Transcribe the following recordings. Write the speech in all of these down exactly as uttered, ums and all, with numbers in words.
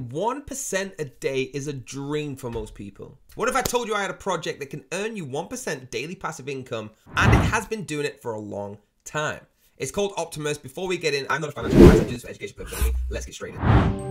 earning one percent a day is a dream for most people. What if I told you I had a project that can earn you one percent daily passive income, and it has been doing it for a long time? It's called Optimus. Before we get in, I'm not a financial advisor, I do this for education purposes only. Let's get straight in.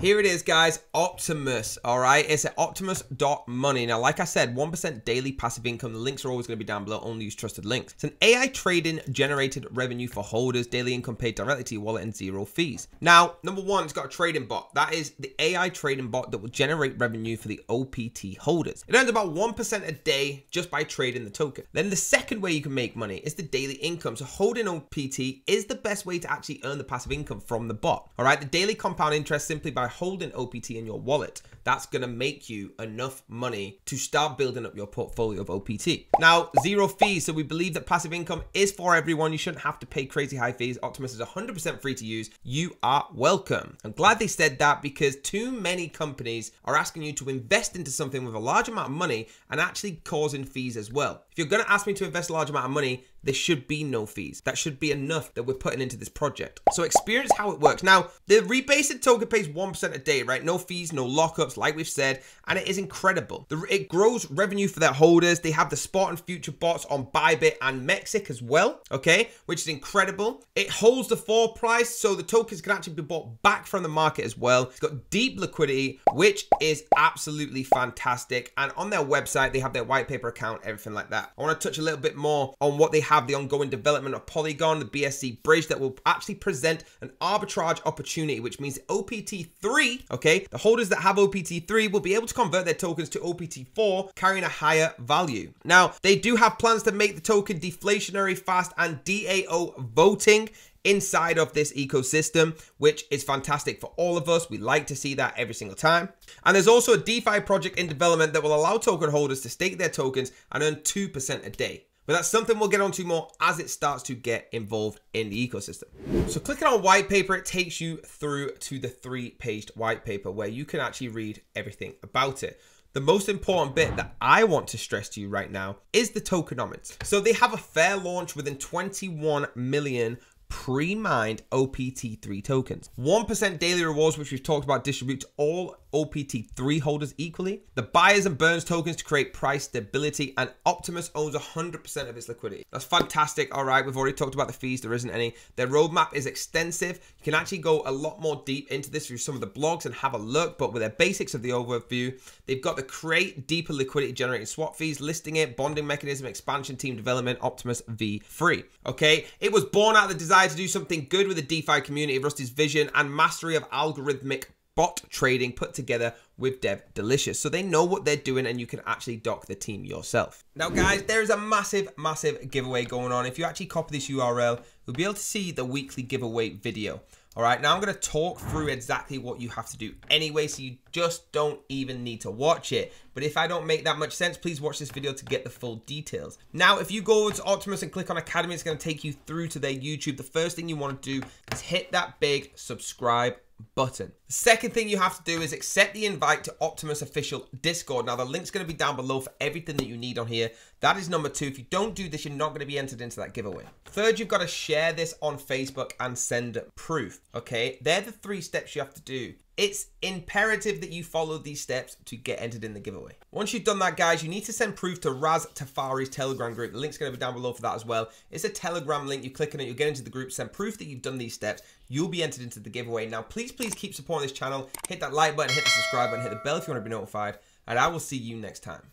Here it is, guys, Optimus, all right? It's at optimus dot money. Now, like I said, one percent daily passive income. The links are always gonna be down below, only use trusted links. It's an A I trading generated revenue for holders, daily income paid directly to your wallet and zero fees. Now, number one, it's got a trading bot. That is the A I trading bot that will generate revenue for the O P T holders. It earns about one percent a day just by trading the token. Then the second way you can make money is the daily income. So holding O P T is the best way to actually earn the passive income from the bot, all right? The daily compound interest simply by holding O P T in your wallet, that's gonna make you enough money to start building up your portfolio of O P T. Now, zero fees. So we believe that passive income is for everyone. You shouldn't have to pay crazy high fees. Optimus is one hundred percent free to use. You are welcome. I'm glad they said that, because too many companies are asking you to invest into something with a large amount of money and actually causing fees as well. If you're gonna ask me to invest a large amount of money, there should be no fees. That should be enough that we're putting into this project. So experience how it works. Now, the rebased token pays one percent a day, right? No fees, no lockups, like we've said, and it is incredible. The, it grows revenue for their holders. They have the spot and future bots on Bybit and Mexic as well, okay? Which is incredible. It holds the floor price, so the tokens can actually be bought back from the market as well. It's got deep liquidity, which is absolutely fantastic. And on their website, they have their white paper account, everything like that. I wanna touch a little bit more on what they have Have the ongoing development of Polygon, the B S C bridge that will actually present an arbitrage opportunity, which means O P T three, okay, the holders that have O P T three will be able to convert their tokens to O P T four, carrying a higher value. Now, they do have plans to make the token deflationary fast and D A O voting inside of this ecosystem, which is fantastic for all of us. We like to see that every single time. And there's also a DeFi project in development that will allow token holders to stake their tokens and earn two percent a day. But that's something we'll get onto more as it starts to get involved in the ecosystem. So clicking on white paper, it takes you through to the three-page white paper where you can actually read everything about it. The most important bit that I want to stress to you right now is the tokenomics. So they have a fair launch within twenty-one million pre-mined O P T three tokens. one percent daily rewards, which we've talked about, distribute to all O P T three holders equally. The buyers and burns tokens to create price stability, and Optimus owns one hundred percent of its liquidity. That's fantastic. All right, we've already talked about the fees. There isn't any. Their roadmap is extensive. You can actually go a lot more deep into this through some of the blogs and have a look, but with their basics of the overview, they've got the create deeper liquidity generating swap fees, listing it, bonding mechanism, expansion team development, Optimus V three. Okay, it was born out of the desire to do something good with the DeFi community. Rusty's vision and mastery of algorithmic bot trading put together with Dev Delicious. So they know what they're doing, and you can actually dock the team yourself. Now, guys, there is a massive, massive giveaway going on. If you actually copy this U R L, you'll be able to see the weekly giveaway video. All right, now I'm gonna talk through exactly what you have to do anyway, so you just don't even need to watch it. But if I don't make that much sense, please watch this video to get the full details. Now, if you go over to Optimus and click on Academy, it's gonna take you through to their YouTube. The first thing you wanna do is hit that big subscribe button. The second thing you have to do is accept the invite to Optimus official Discord. Now, the link's gonna be down below for everything that you need on here. That is number two. If you don't do this, you're not gonna be entered into that giveaway. Third, you've gotta share this on Facebook and send proof, okay? They're the three steps you have to do. It's imperative that you follow these steps to get entered in the giveaway. Once you've done that, guys, you need to send proof to Raz Tafari's Telegram group. The link's gonna be down below for that as well. It's a Telegram link. You click on it, you'll get into the group, send proof that you've done these steps. You'll be entered into the giveaway. Now, please, please keep supporting this channel. Hit that like button, hit the subscribe button, hit the bell if you wanna be notified, and I will see you next time.